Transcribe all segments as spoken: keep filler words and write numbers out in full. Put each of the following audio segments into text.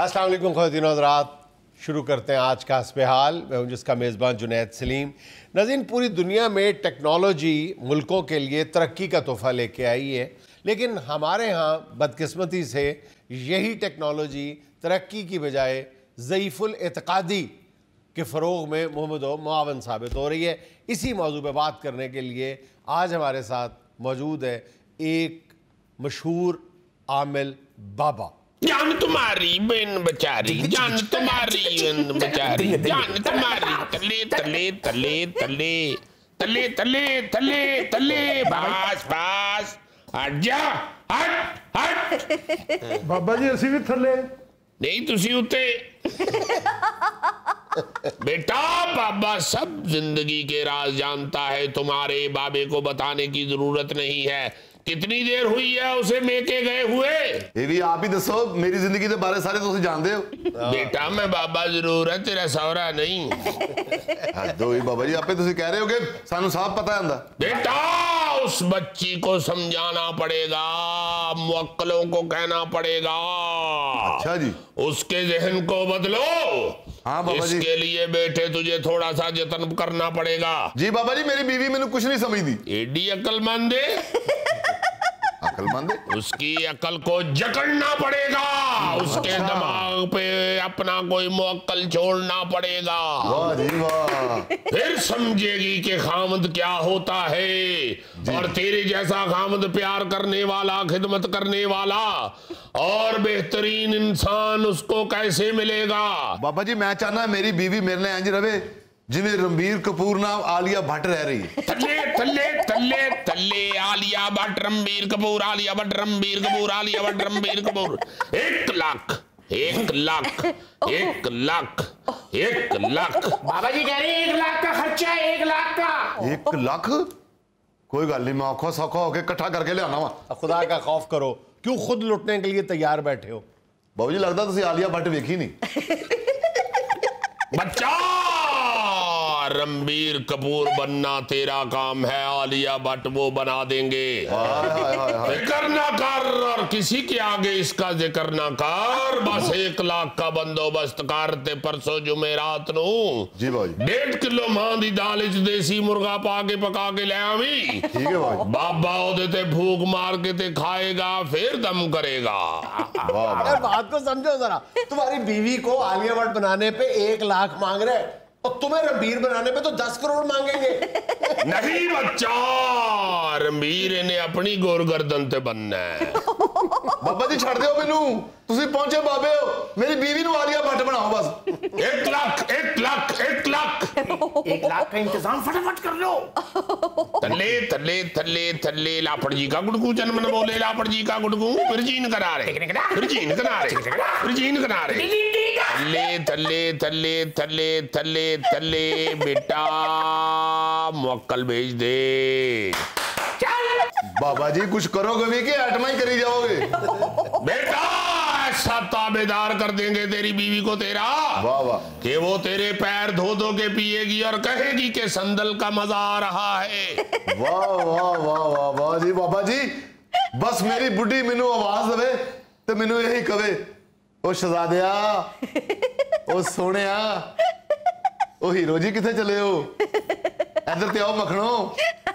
अस्सलाम वालेकुम ख़वातीन और हज़रात, शुरू करते हैं आज का हस्बे हाल। मैं हूँ जिसका मेज़बान जुनैद सलीम। नाज़रीन, पूरी दुनिया में टेक्नोलॉजी मुल्कों के लिए तरक्की का तोहफ़ा लेके आई है, लेकिन हमारे यहाँ बदकिस्मती से यही टेक्नोलॉजी तरक्की की बजाय ज़ईफ़ुल एतक़ादी के फ़रोग़ में मुहम्मद व मुआवन साबित हो रही है। इसी मौजू पर बात करने के लिए आज हमारे साथ मौजूद है एक मशहूर आमिल बाबा। जान तुम्हारी बहन बेचारी, जान तुम्हारी बहन बेचारी, जान तुम्हारी तले तले तले तले तले तले तले तले बास बास हट जा हट हट। बाबा जी असी भी थले नहीं, तुसी उते बेटा। बाबा सब जिंदगी के राज जानता है, तुम्हारे बाबे को बताने की जरूरत नहीं है। कितनी देर हुई है उसे मेके गए हुए? ये भी आप ही दसो, मेरी जिंदगी के बारे सारे तो जानते हो। बेटा मैं बाबा जरूर है, तेरा सौरा नहीं। दो ही बाबा जी आपे तुसी कह रहे हो कि सानू साफ पता है। बेटा उस बच्ची को समझाना पड़ेगा, मुअक्कलों को कहना पड़ेगा। अच्छा जी, उसके जहन को बदलो। हाँ बाबा जी, इसके लिए बेटे तुझे थोड़ा सा जतन करना पड़ेगा। जी बाबा जी, मेरी बीवी मैंने कुछ नहीं समझी। एडी अक्लमंद अक्लमंद उसकी अकल को जकड़ना पड़ेगा। उसके दिमाग पे अपना कोई मुअक्कल छोड़ना पड़ेगा। वाह जी वाह, फिर समझेगी कि खामद क्या होता है। और तेरे जैसा खामद प्यार करने वाला, खिदमत करने वाला और बेहतरीन इंसान उसको कैसे मिलेगा। बाबा जी मैं चाहना मेरी बीवी मेरे लिए इंज रवे जिन्हें रणबीर कपूर नाम आलिया भट्ट रह रही है। थल्ले थल्ले थल्ले थल्ले आलिया भट्ट रणबीर कपूर, आलिया भट्ट रणबीर कपूर, आलिया भट्ट रणबीर कपूर। एक लाख एक लाख एक लाख एक लाख बाबा जी कह रहे हैं, एक लाख का खर्चा है, एक लाख का। एक लाख कोई गल नहीं, मैं औखा सौखा होके इकट्ठा करके ले आना। वा खुदा का खौफ करो, क्यों खुद लुटने के लिए तैयार बैठे हो? बाबू जी लगता तुसी आलिया भट्ट वेखी नहीं। बच्चा रणबीर कपूर बनना तेरा काम है, आलिया भट्ट वो बना देंगे। जिक्र ना कर और किसी के आगे इसका जिक्र ना कर। बस एक लाख का बंदोबस्त कर ते परसों जुमेरात नू जी भाई डेढ़ किलो मां दी दाल च देसी मुर्गा पा के पका के ले आवी। ठीक है भाई, बाबा ओदे ते भूख मार के ते खाएगा, फिर दम करेगा। बात को समझो जरा, तुम्हारी बीवी को आलिया भट्ट बनाने पे एक लाख मांग रहे और तुम्हें रणबीर बनाने पे तो दस करोड़ मांगेंगे। नहीं बच्चा, रणबीर ने अपनी गोर गर्दन ते बनना है। बाबा जी छोड़ दो मेनू, तुसी पहुंचे बाबे हो, मेरी बीवी नु आलिया भट्ट बनाओ बस। एक लाख एक लाख एक लाख एक लाख का इंतजाम फटाफट कर लो। थल्ले थल्ले थल्ले थल्ले लापड़ जी का गुड़गू जन्मन बोले, लापड़ जी का गुड़गू फिर जीन करा रहे फिर जीन करा रहे फिर जीन करा रहे। थल्ले थल्ले थल्ले थल्ले थल्ले थल्ले बेटा मुअक्कल भेज दे। बाबा जी कुछ करोगे भी कि आत्मा ही करी जाओगे? बेटा ऐसा ताबेदार कर देंगे तेरी बीवी को तेरा, वाह वाह, कि वो तेरे पैर धो धो के पिएगी और कहेगी कि संदल का मजा आ रहा है। वाह वाह वाह वाह वाह जी बाबा जी, बस मेरी बुढ़ी मेनू आवाज दे तो मेनू यही कवे, ओ शहजादिया, ओ सोनिया, ओ हीरो जी किथे चले हो, इधर ते आओ मखनो,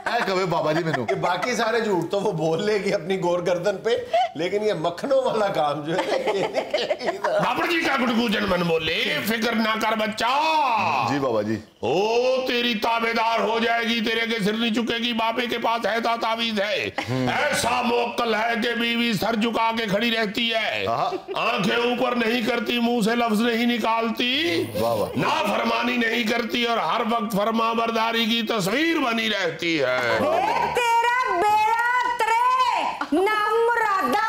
ऐ कवे बाबा जी मेनू। बाकी सारे झूठ तो वो बोल लेगी अपनी गोर गर्दन पे, लेकिन ये मखनों वाला काम जो है बाबा जी का गुड़गू जनमन बोले। फिक्र ना कर बच्चा। जी बाबा जी, ओ तेरी ताबेदार हो जाएगी, तेरे के सिर नहीं चुकेगी। बाबे के पास है ता तावीज है, ऐसा मोकल है कि बीवी सर झुका के खड़ी रहती है, आंखें ऊपर नहीं करती, मुंह से लफ्ज नहीं निकालती, ना फरमानी नहीं करती और हर वक्त फरमा बरदारी की तस्वीर बनी रहती है। तेरा बेड़ा तरे नामुरादा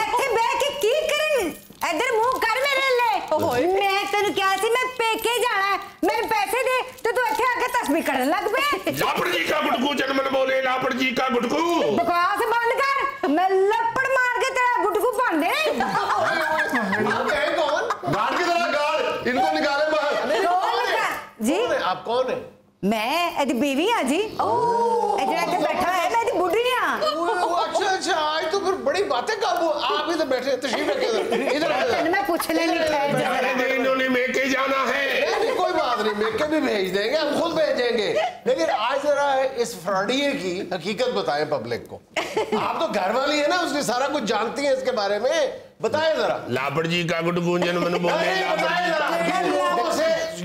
ऐसे बैठ की करें, इधर मुंह कर मेरे ले। मैं तेन क्या सी, मैं पेके जाना है, मैं पैसे दे तो तू अच्छे आके तस्बीह करने लग पे। लापड़ जी का गुटकू जनमन बोले, लापड़ जी का गुटकू। बकवास बंद कर, मैं लपड़ मार के तेरा गुटकू फाड़ दे। आप है कौन? गाड़ के तेरा गाड़, इनको निकाले बाहर। कौन है जी? आप कौन है? मैं एदी बीवी हां जी। ओ एदी बैठा है, मैं एदी बुढ़ी हां। अच्छा अच्छा, आज तो फिर बड़ी बातें काबू आप इधर बैठे तशरीफ रखे इधर मैं पूछ लेंगे इन्होंने मेके जाना है कोई बात नहीं मेके भी भेज देंगे हम खुद भेजेंगे लेकिन आज जरा इस फ्रॉडिये की हकीकत बताएं पब्लिक को आप तो घर वाली है ना उसने सारा कुछ जानती है इसके बारे में बताएं जरा लापड़ जी का गुट गुंजन मन बोले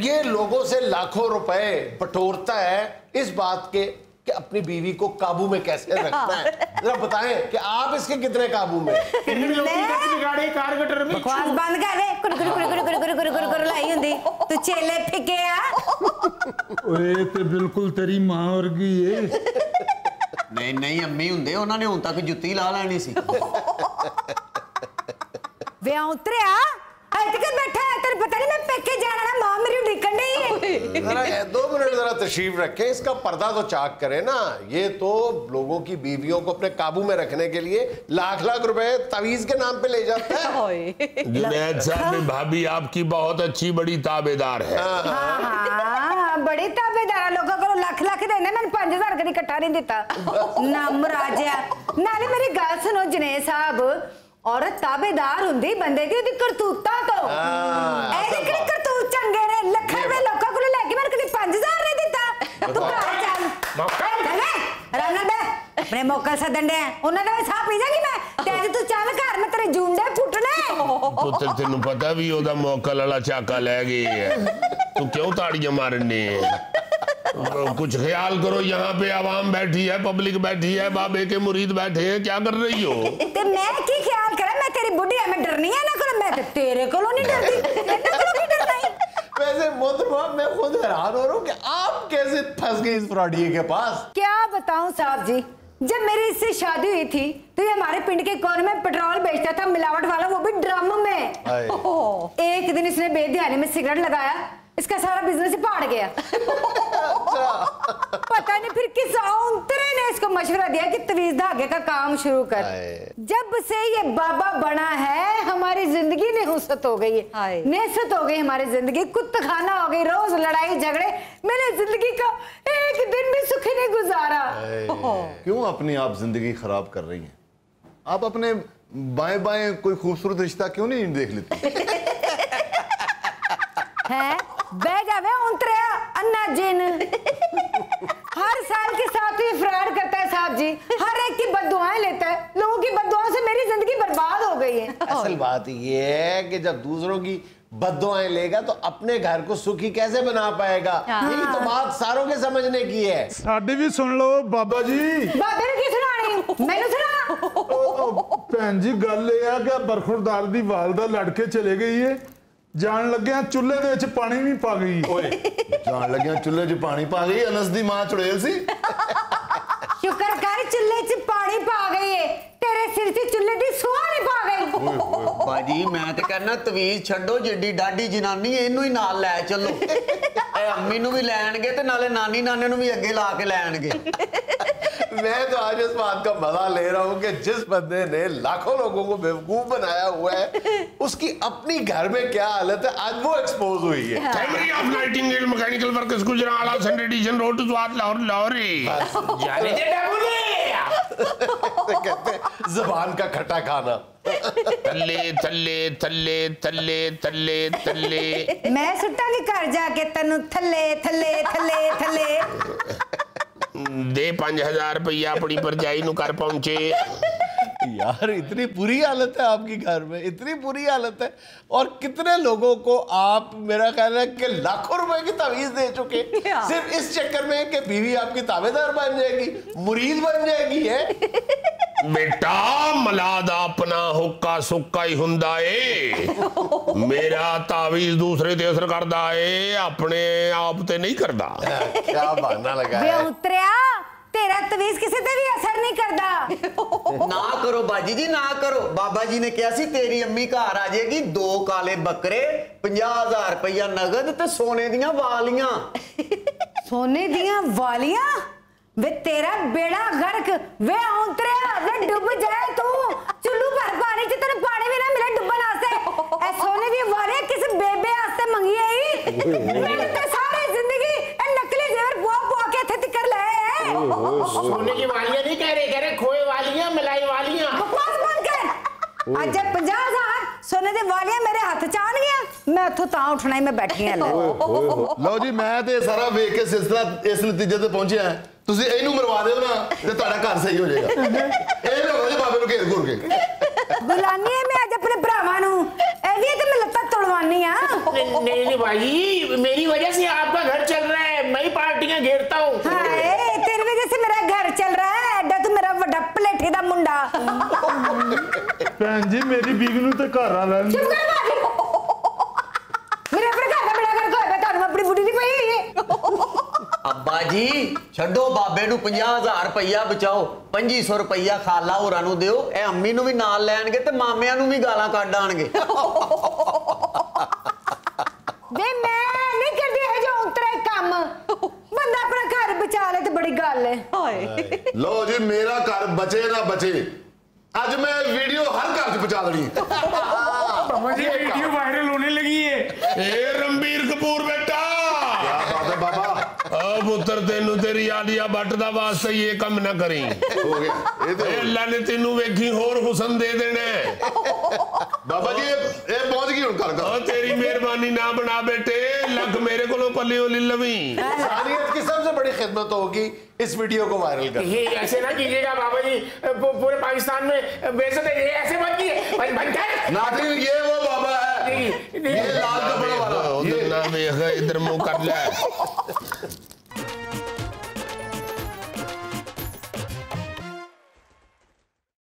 ये लोगों से लाखों रुपए बटोरता है इस बात के कि अपनी बीवी को काबू में कैसे रखना है जरा बताएं कि आप इसके कितने काबू में बिल्कुल तेरी मां वर्गी है नहीं नहीं अम्मी हुंदे उन्होंने हुण तक जुत्ती ला लैनी सी वे उतरिया बैठा है तेरे पता नहीं मैं पैके जाना ना मां मेरी निकल नहीं है दो मिनट जरा तशरीफ रखें इसका पर्दा तो चाक करे ना ये तो लोगों की बीवियों को अपने काबू में रखने के लिए लाख लाख रुपए तावीज के नाम पे ले जाता है जुनैद साहब भाभी आपकी बहुत अच्छी बड़ी ताबेदार है बड़ी ताबेदार लोगों को लाख लाख देने मैंने पांच हजार कभी इकट्ठा नहीं दिता नाम राजा नाले मेरी गल सुनो जुनैद साहब औरत ताबेदार हुंदी बंदे दी उदी करतूता तो ए दिखड़ी करतूत चंगे ने लख रुपए लोका को लेके मैंने कभी पांच हजार नहीं दिता तू घर चल मौका दे राणा बे अपने मौका सा दंडे उन्हां दा साह पी जागी मैं ते अज तू चल घर मैं तेरे जूंडे फुटने पुत्र तेनु पता भी ओदा मौका वाला चाका ले गई है तू क्यों ताड़ियां मारने कुछ ख्याल करो यहाँ पे आवाम बैठी है पब्लिक बैठी है बाबे के मुरीद बैठे हैं क्या कर रही हो ते मैं की ख्याल करा मैं तेरी बुढ़ी है मैं डरनी है ना करो मैं ते तेरे को नहीं डरती तेरे को भी डरना है वैसे मोहतरमा मैं खुद हैरान हो रहा हूँ कि आप कैसे फंस गई इस फ्रॉडिये के पास क्या बताऊँ साहब जी जब मेरी इससे शादी हुई थी तो ये हमारे पिंड के कोने में पेट्रोल बेचता था मिलावट वाला वो भी ड्रम में एक दिन इसने बेध्यानी में सिगरेट लगाया इसका सारा बिजनेस ही पहाड़ गया पता नहीं फिर किस औंतरे ने इसको मशवरा दिया कि तवीज़ धागे का काम शुरू कर जब से ये बाबा बना है हमारी जिंदगी नेहसत हो गई है नेहसत हो गई हमारी जिंदगी कुत्तखाना हो गई रोज लड़ाई झगड़े मैंने जिंदगी का एक दिन भी सुखी नहीं गुजारा क्यों अपनी आप जिंदगी खराब कर रही है आप अपने बाएं बाएं कोई खूबसूरत रिश्ता क्यों नहीं देख लेती है बैठ जावे उंतरिया अन्ना जिन हर साल के साथ ही फ्रॉड करता है साहब जी हर एक की बददुआएं लेता है लोगों की बददुआओं से मेरी जिंदगी बर्बाद हो गई है असल बात ये है कि जब दूसरों की बददुआएं लेगा तो अपने घर को सुखी कैसे बना पाएगा यही तो बात सारों के समझने की है साडी भी सुन लो बाबा जी बाबे ने की सुनानी मैंने सुना भैन जी गल ये है कि बरखुरदार दी वालदा लड़के चले गई है जान लग्या चूल्हे दे विच पानी भी पा गई जान लग्या चूल्हे च पानी पा गई अनस दी मां चुड़ेल सी शुक्र कर चूल्हे च पानी पा गई तेरे सिर च चूल्हे दी सोह नहीं पा गई बाजी मैं ते कहना तवीज छड्डो जिड्डी डाडी जनानी इनू ही नाल लै चलो ए अम्मी नू भी लैणगे ते नाले नानी नाने नू भी अगे ला के लैणगे मैं तो आज इस बात का मजा ले रहा हूँ कि जिस बंदे ने लाखों लोगों को बेवकूफ बनाया हुआ है उसकी अपनी घर में क्या हालत है आज वो एक्सपोज हुई है कहते जबान का खट्टा खाना थल्ले थल्ले थल्ले थल्ले थल्ले थल्ले मैं सुट्टा नहीं घर जाके तेनू थल्ले थल्ले थल्ले थल्ले दे पांच हजार रुपया अपनी परजाई नू कर पहुंचे यार इतनी बुरी हालत है आपकी घर में इतनी बुरी हालत है और कितने लोगों को आप मेरा कहना है कि लाखों रुपए की तावीज दे चुके सिर्फ इस चक्कर में कि बीवी आपकी ताबेदार बन जाएगी मुरीद बन जाएगी है बेटा मलादा अपना हुक्का सुक्का ही हुंदा है मेरा तावीज दूसरे ते असर करदा है अपने आप ते नहीं करदा क्या बहाना लगाया वे उतरिया तेरा तावीज किसी ते भी असर नहीं करदा ना करो बाजी जी ना करो बाबा जी ने कहा सी तेरी अम्मी घर आ जाएगी दो काले बकरे पचास हजार रुपया नगद ते सोने दियां वालियां सोने दियां वालियां वे तेरा बेड़ा गर्क वे औंतरे वे डूब जाए तू चुल्लू भर पानी च तेरे पानी भी ना मिले डुबन आस्ते ए सोने दी वाले किस बेबे आस्ते मंगी आई मैंने ते सारी जिंदगी ए नकली जेवर बुआ बुआ के थे कर ले सोने की वालियां नहीं कह रहे कह रहे खोए वालियां मलाई वालियां बकवास बंद कर अज पचास हजार सोने दे वालिया मेरे हाथ च आन गया मैं इथों तां उठना ही मैं बैठी हां लो जी मैं ते सारा देख के सिलसिला इस नतीजे ते पहुंचया है तुसी एनू मरवा देओ ना ते तुहाडा घर सही हो जाएगा ए लो जी बाबे नु घेर घूर के बुलानी है मैं अज अपने भरावां नु ए वी ते मैं लत्ता तोड़वानी हां नहीं नहीं भाई मेरी वजह से आपका घर चल रहा है मैं ही पार्टियां घेरता हूं हाय तेरी वजह से मेरा घर चल रहा है एडा तू मेरा बड़ा पलेठे दा मुंडा भैन जी मेरी बीवी नूं ते घर आ लैन चुप कर भाभी मेरे अपने घर दा बड़ा करके होया तानू अपनी बुढ़ी दी पई अब्बा जी छड्डो बाबे नूं पचास हज़ार रुपया बचाओ पच्चीस सौ रुपया खाला होरां नूं दिओ ए अम्मी नूं भी नाल लैणगे ते मामियां नूं भी गालां कढ आणगे बे मैं नहीं करदी है जो उतरे काम बंदा अपना घर बचा ले ते बड़ी गल है हाय लो जी मेरा घर बचे ना बचे आज मैं वीडियो हर घर पहुंचा देनी बाबा जी वीडियो वायरल होने लगी है ए रणबीर कपूर बेटा क्या बात है बाबा अब पुत्र तेनू तेरी आलिया भट्ट दा वास्ता ये कम ना करी हो गया ए तो अल्लाह ने तेनू वेखी और हुस्न दे देना बाबा जी ए पहुंच गई हुन घर का तेरी मेहरबानी ना बना बेटे लग मेरे कोलो पल्ले ओली लवी सारीयत की सबसे बड़ी खिदमत होगी इस वीडियो को वायरल कर ये ऐसे ना कीजिएगा बाबा जी पूरे पाकिस्तान में बेइज्जत है ये ऐसे मत कीजिए भाई बनता है नादिर ये वो बाबा है ये लाल कपड़ा वाला ये ना मैं इधर मुंह कर ले